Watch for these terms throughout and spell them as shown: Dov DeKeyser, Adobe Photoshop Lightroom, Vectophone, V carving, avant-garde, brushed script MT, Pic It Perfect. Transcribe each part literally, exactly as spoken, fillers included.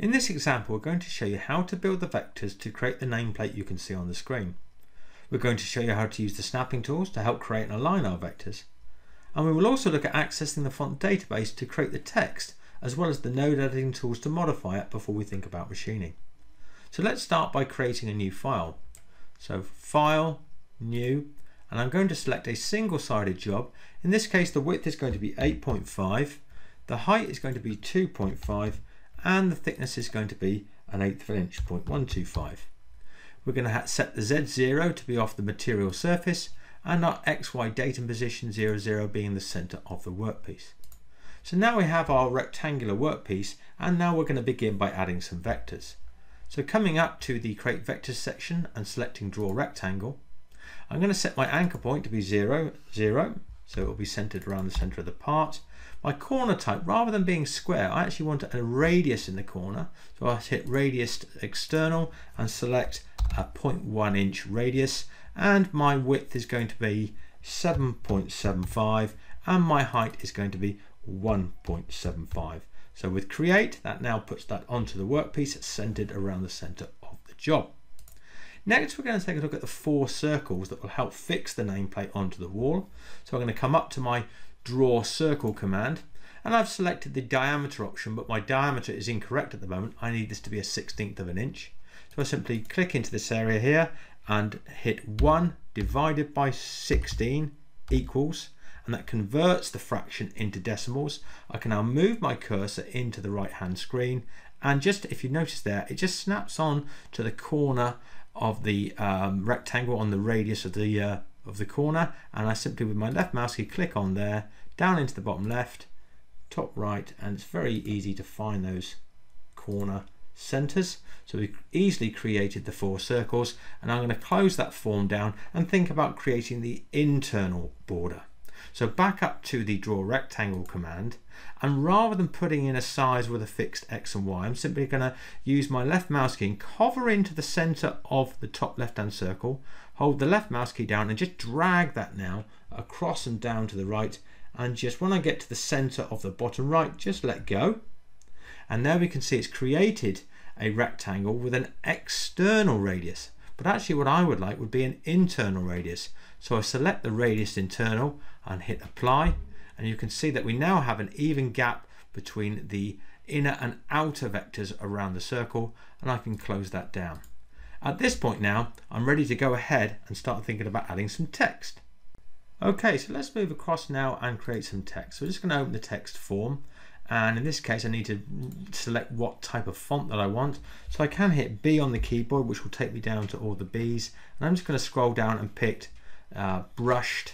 In this example, we're going to show you how to build the vectors to create the nameplate you can see on the screen. We're going to show you how to use the snapping tools to help create and align our vectors. And we will also look at accessing the font database to create the text, as well as the node editing tools to modify it before we think about machining. So let's start by creating a new file. So File, New, and I'm going to select a single-sided job. In this case, the width is going to be eight point five, the height is going to be two point five, and the thickness is going to be an eighth of an inch, zero point one two five. We're going to set the Z zero to be off the material surface and our X Y datum position zero zero being the center of the workpiece. So now we have our rectangular workpiece, and now we're going to begin by adding some vectors. So coming up to the Create Vectors section and selecting Draw Rectangle, I'm going to set my anchor point to be zero, zero, so it will be centered around the center of the part. My corner type, rather than being square, I actually want a radius in the corner, so I'll hit Radius External and select a zero point one inch radius, and my width is going to be seven point seven five and my height is going to be one point seven five. So with Create, that now puts that onto the workpiece centered around the center of the job. Next, we're going to take a look at the four circles that will help fix the nameplate onto the wall. So I'm going to come up to my Draw Circle command, and I've selected the diameter option, but my diameter is incorrect at the moment. I need this to be a sixteenth of an inch. So I simply click into this area here and hit one divided by sixteen equals, and that converts the fraction into decimals. I can now move my cursor into the right hand screen, and just if you notice there, it just snaps on to the corner of the um, rectangle on the radius of the uh, of the corner, and I simply with my left mouse key click on there, down into the bottom left, top right, and it's very easy to find those corner centers. So we easily created the four circles, and I'm going to close that form down and think about creating the internal border. So back up to the Draw Rectangle command, and rather than putting in a size with a fixed X and Y, I'm simply going to use my left mouse key and hover into the center of the top left hand circle, hold the left mouse key down and just drag that now across and down to the right, and just when I get to the center of the bottom right, just let go, and there we can see it's created a rectangle with an external radius. But actually what I would like would be an internal radius. So I select the radius internal and hit apply, and you can see that we now have an even gap between the inner and outer vectors around the circle, and I can close that down. At this point now, I'm ready to go ahead and start thinking about adding some text. Okay, so let's move across now and create some text. So we're just going to open the text form, and in this case I need to select what type of font that I want. So I can hit B on the keyboard, which will take me down to all the B's, and I'm just going to scroll down and pick uh, brushed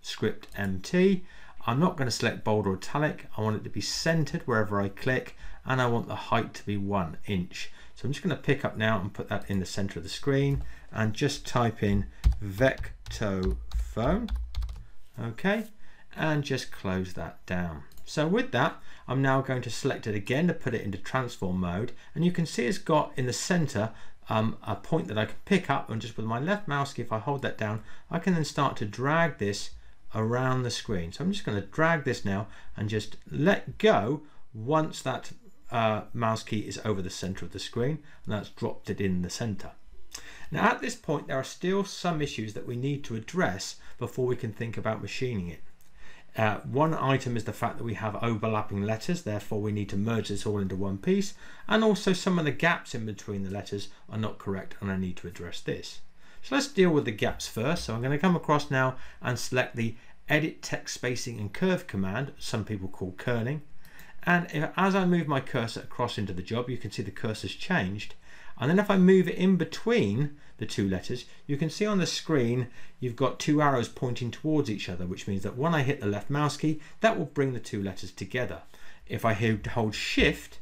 script M T. I'm not going to select bold or italic, I want it to be centered wherever I click, and I want the height to be one inch. So I'm just going to pick up now and put that in the center of the screen and just type in Vectophone, okay, and just close that down. So with that, I'm now going to select it again to put it into transform mode, and you can see it's got in the center um, a point that I can pick up, and just with my left mouse key, if I hold that down, I can then start to drag this around the screen. So I'm just going to drag this now and just let go once that uh, mouse key is over the center of the screen, and that's dropped it in the center. Now at this point there are still some issues that we need to address before we can think about machining it. Uh, one item is the fact that we have overlapping letters, therefore we need to merge this all into one piece, and also some of the gaps in between the letters are not correct, and I need to address this. So let's deal with the gaps first. So I'm going to come across now and select the Edit Text Spacing and Curve command, some people call kerning, and if, as I move my cursor across into the job, you can see the cursor's changed, and then if I move it in between the two letters, you can see on the screen you've got two arrows pointing towards each other, which means that when I hit the left mouse key, that will bring the two letters together. If I hold Shift,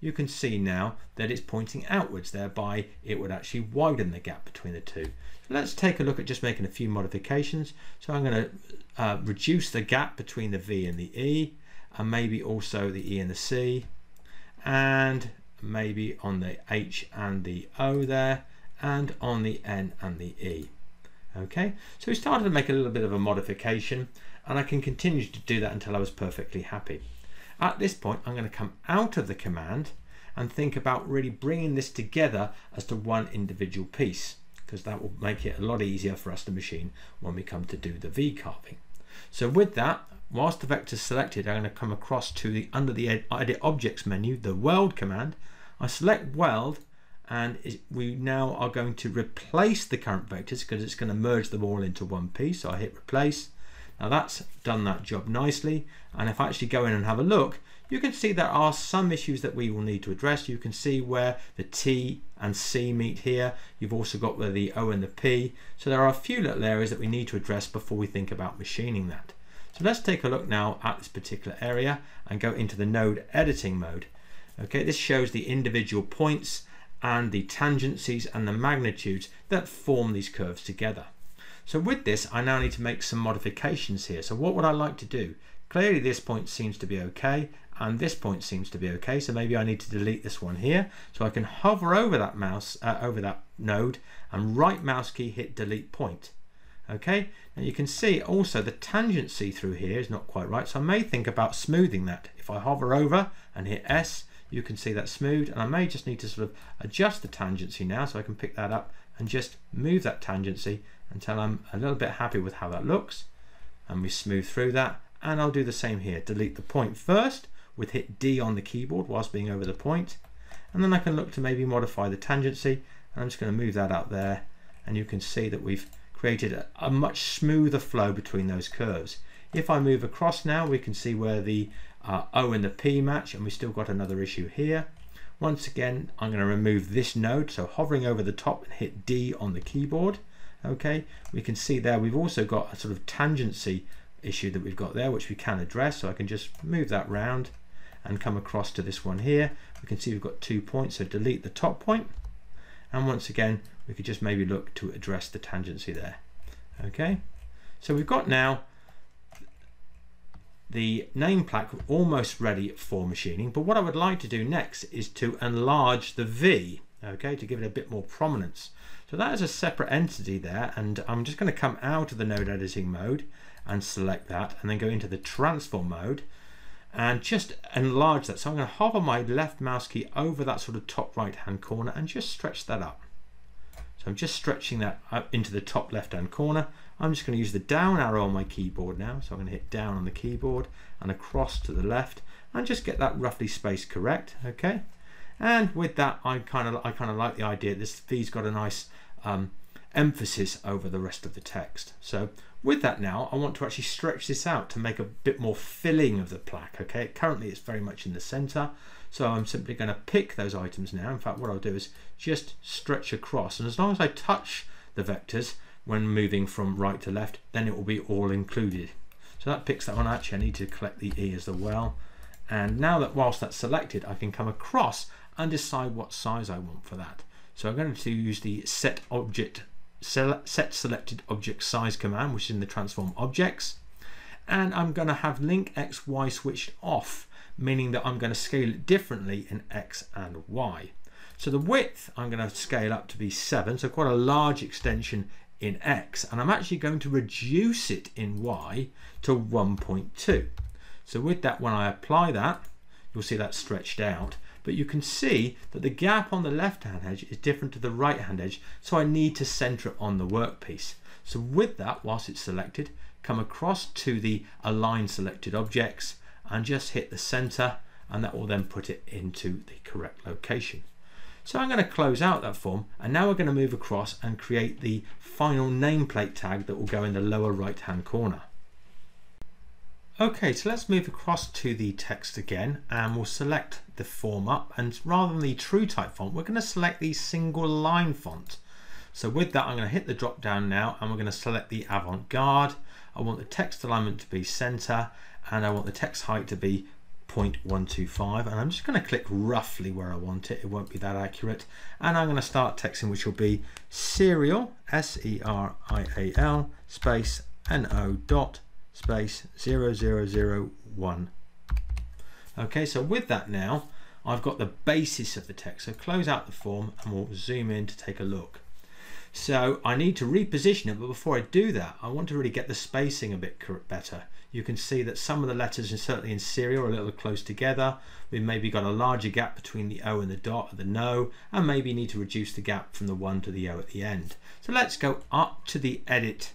you can see now that it's pointing outwards, thereby it would actually widen the gap between the two. So let's take a look at just making a few modifications. So I'm going to uh, reduce the gap between the V and the E, and maybe also the E and the C, and maybe on the H and the O there, and on the N and the E. Okay, so we started to make a little bit of a modification, and I can continue to do that until I was perfectly happy. At this point I'm going to come out of the command, and think about really bringing this together as to one individual piece, because that will make it a lot easier for us to machine when we come to do the V carving. So with that, whilst the vector is selected, I'm going to come across to the under the Edit Objects menu, the Weld command. I select Weld, and we now are going to replace the current vectors because it's going to merge them all into one piece. So I hit Replace. Now that's done that job nicely, and if I actually go in and have a look, you can see there are some issues that we will need to address. You can see where the T and C meet here. You've also got where the O and the P. So there are a few little areas that we need to address before we think about machining that. So let's take a look now at this particular area and go into the node editing mode. Okay, this shows the individual points and the tangencies and the magnitudes that form these curves together. So with this, I now need to make some modifications here. So what would I like to do? Clearly this point seems to be okay, and this point seems to be okay, so maybe I need to delete this one here. So I can hover over that mouse, uh, over that node, and right mouse key hit delete point. Okay, and you can see also the tangency through here is not quite right, so I may think about smoothing that. If I hover over and hit S, you can see that's smooth, and I may just need to sort of adjust the tangency now, so I can pick that up and just move that tangency until I'm a little bit happy with how that looks, and we smooth through that. And I'll do the same here, delete the point first, with hit D on the keyboard whilst being over the point, and then I can look to maybe modify the tangency, and I'm just going to move that out there, and you can see that we've created a, a much smoother flow between those curves. If I move across now, we can see where the uh, O and the P match, and we still got another issue here. Once again, I'm going to remove this node, so hovering over the top and hit D on the keyboard. Okay, we can see there we've also got a sort of tangency issue that we've got there, which we can address, so I can just move that round and come across to this one here. We can see we've got two points, so delete the top point, and once again we could just maybe look to address the tangency there. Okay, so we've got now the name plaque almost ready for machining, but what I would like to do next is to enlarge the V, okay, to give it a bit more prominence. So that is a separate entity there, and I'm just going to come out of the node editing mode and select that, and then go into the transform mode and just enlarge that. So I'm going to hover my left mouse key over that sort of top right hand corner and just stretch that up. So I'm just stretching that up into the top left hand corner. I'm just going to use the down arrow on my keyboard now, so I'm going to hit down on the keyboard and across to the left and just get that roughly spaced correct. Okay, and with that I kind of I kind of like the idea this V's got a nice um, emphasis over the rest of the text. So with that now, I want to actually stretch this out to make a bit more filling of the plaque, okay? Currently it's very much in the center, so I'm simply going to pick those items now. In fact, what I'll do is just stretch across, and as long as I touch the vectors when moving from right to left, then it will be all included. So that picks that one. Actually, I need to collect the E as well. And now that whilst that's selected, I can come across and decide what size I want for that. So I'm going to use the set object set selected object size command, which is in the transform objects, and I'm going to have link X Y switched off, meaning that I'm going to scale it differently in X and Y. So the width I'm going to scale up to be seven, so quite a large extension in X, and I'm actually going to reduce it in Y to one point two. So with that, when I apply that, you'll see that stretched out, but you can see that the gap on the left hand edge is different to the right hand edge, so I need to center it on the workpiece. So with that, whilst it's selected, come across to the align selected objects and just hit the center, and that will then put it into the correct location. So I'm going to close out that form, and now we're going to move across and create the final nameplate tag that will go in the lower right hand corner. Okay, so let's move across to the text again, and we'll select the form up, and rather than the true type font, we're going to select the single line font. So with that, I'm going to hit the drop down now, and we're going to select the avant-garde. I want the text alignment to be center, and I want the text height to be zero point one two five, and I'm just going to click roughly where I want it. It won't be that accurate, and I'm going to start texting, which will be serial, S E R I A L space N O dot space zero zero zero one. Okay, so with that now I've got the basis of the text. So close out the form and we'll zoom in to take a look. So I need to reposition it, but before I do that, I want to really get the spacing a bit better. you can see that some of the letters, certainly in Syria, are a little close together. We've maybe got a larger gap between the O and the dot, or the no, and maybe need to reduce the gap from the one to the O at the end. So let's go up to the edit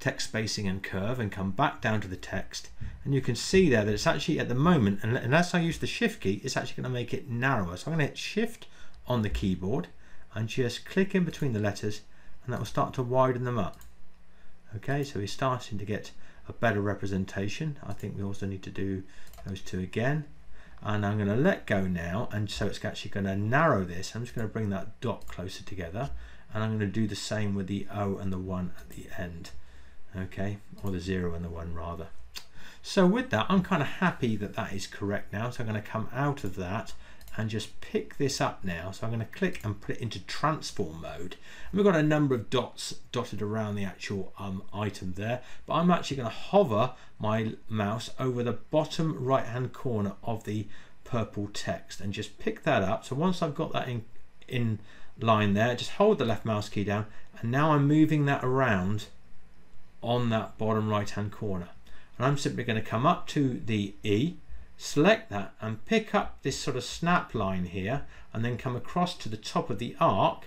text spacing and curve and come back down to the text, and you can see there that it's actually at the moment, and unless I use the shift key, it's actually going to make it narrower. So I'm going to hit shift on the keyboard and just click in between the letters, and that will start to widen them up. Okay, so we're starting to get a better representation. I think we also need to do those two again, and I'm going to let go now, and so it's actually going to narrow this. I'm just going to bring that dot closer together, and I'm going to do the same with the O and the one at the end. Okay, or the zero and the one rather. So with that, I'm kind of happy that that is correct now. So I'm going to come out of that and just pick this up now. So I'm going to click and put it into transform mode. And we've got a number of dots dotted around the actual um, item there, but I'm actually going to hover my mouse over the bottom right hand corner of the purple text and just pick that up. So once I've got that in, in line there, just hold the left mouse key down, and now I'm moving that around on that bottom right hand corner. And I'm simply going to come up to the E, select that, and pick up this sort of snap line here, and then come across to the top of the arc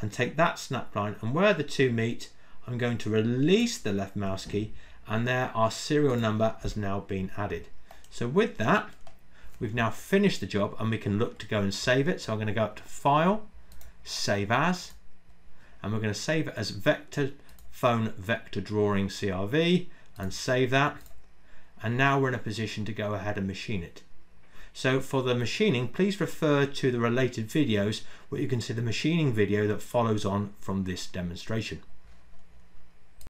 and take that snap line, and where the two meet, I'm going to release the left mouse key, and there our serial number has now been added. So with that, we've now finished the job, and we can look to go and save it. So I'm going to go up to File, Save As, and we're going to save it as Vector Phone Vector Drawing C R V, and save that. And now we're in a position to go ahead and machine it. So for the machining, please refer to the related videos where you can see the machining video that follows on from this demonstration.